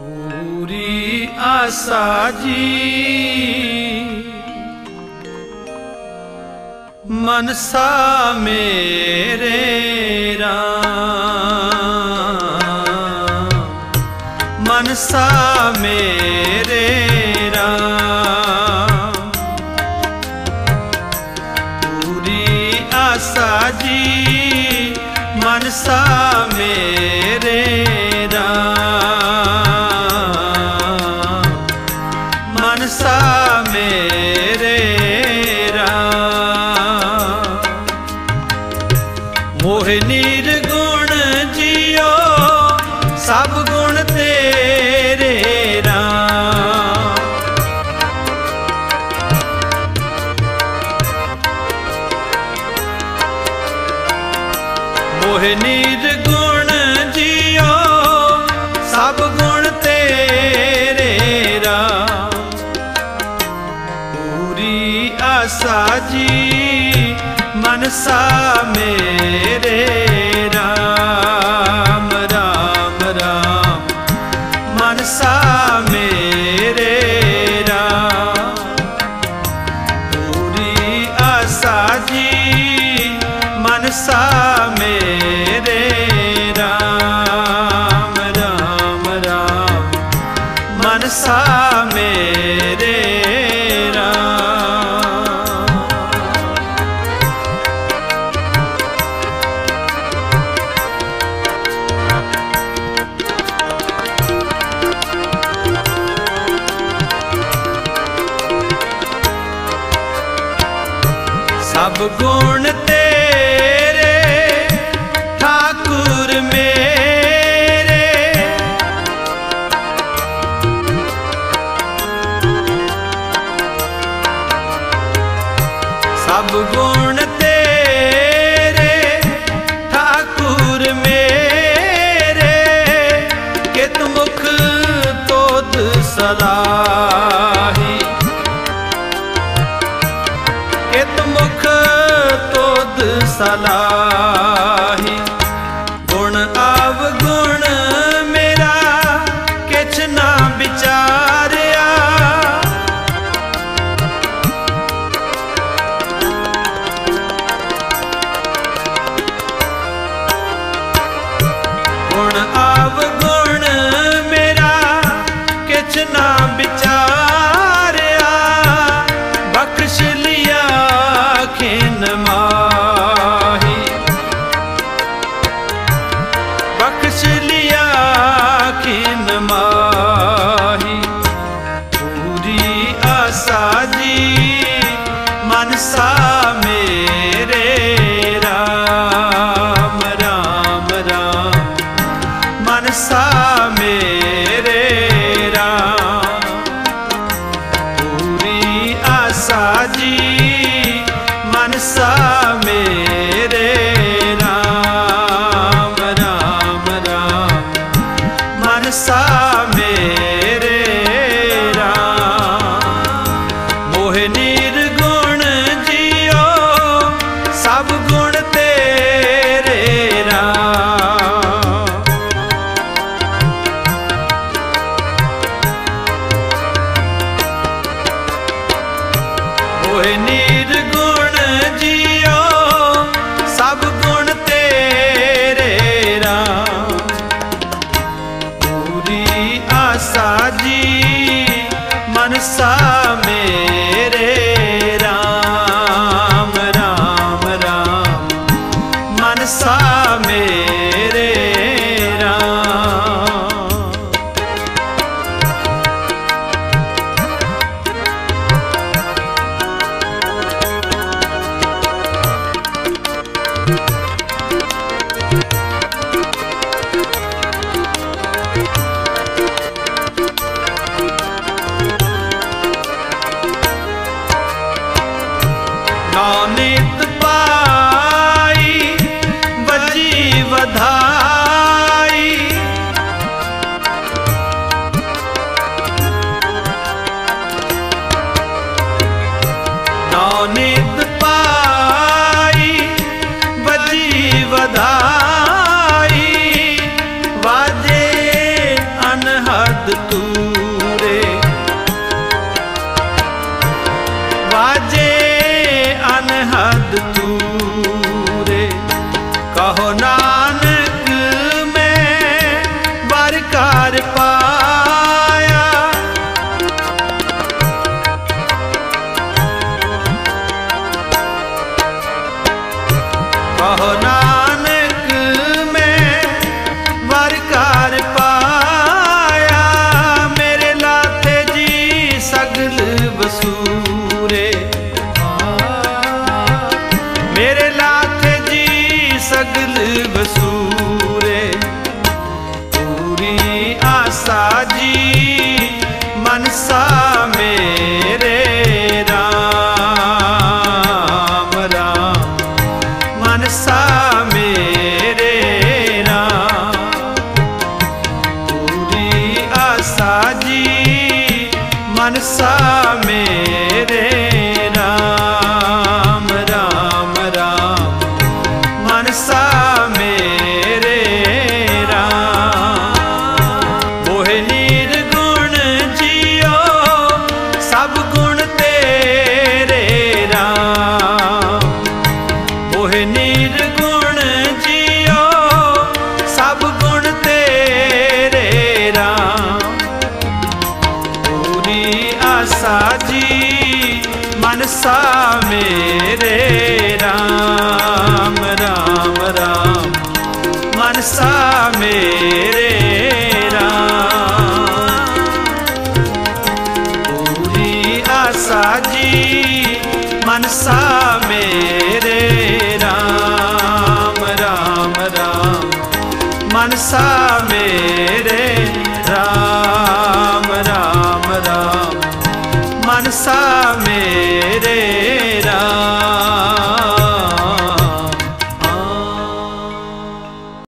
पूरी आशा जी मनसा मेरे राम, मनसा मेरे राम। पूरी आशा जी मनसा मेरे राम, मनसा मेरे मोहे निर्गुण जियो सब गुण तेरे राम। मोहे निर्गुण जियो सब गुण तेरे राम। पूरी आशा जी मनसा मेरे राम, राम राम मनसा मेरे राम। पूरी आशा जी मनसा मेरे राम, राम राम मनसा मेरे राम। सब गुण तेरे ठाकुर मेरे, सब गुण तेरे ठाकुर मेरे कित मुख तोद सदा सलाही। गुण अवगुण मेरा किछ ना विचारिया, गुण अवगुण मेरा किछ ना विचारिया। बख्श लिया खिन मनसा मेरे राम, राम राम मनसा मेरे राम। पूरी आशा जी मनसा मेरे राम, राम राम मनसा मेरे राम। मोहिनी निर्गुण जियो सब गुण तेरे राम। पूरी सा मेरे राम राम राम मन सा मेरे राम। मोहे निर्गुण जियो सब गुण तेरे राम। मोहे निर्गुण जियो सब गुण तेरे राम। पूरी आसा जी मन सा मेरे राम राम राम मन सा मेरे राम। पूरी आसा जी मन सा मेरे राम राम राम मन सा मेरे राम राम राम मन सा मेरे।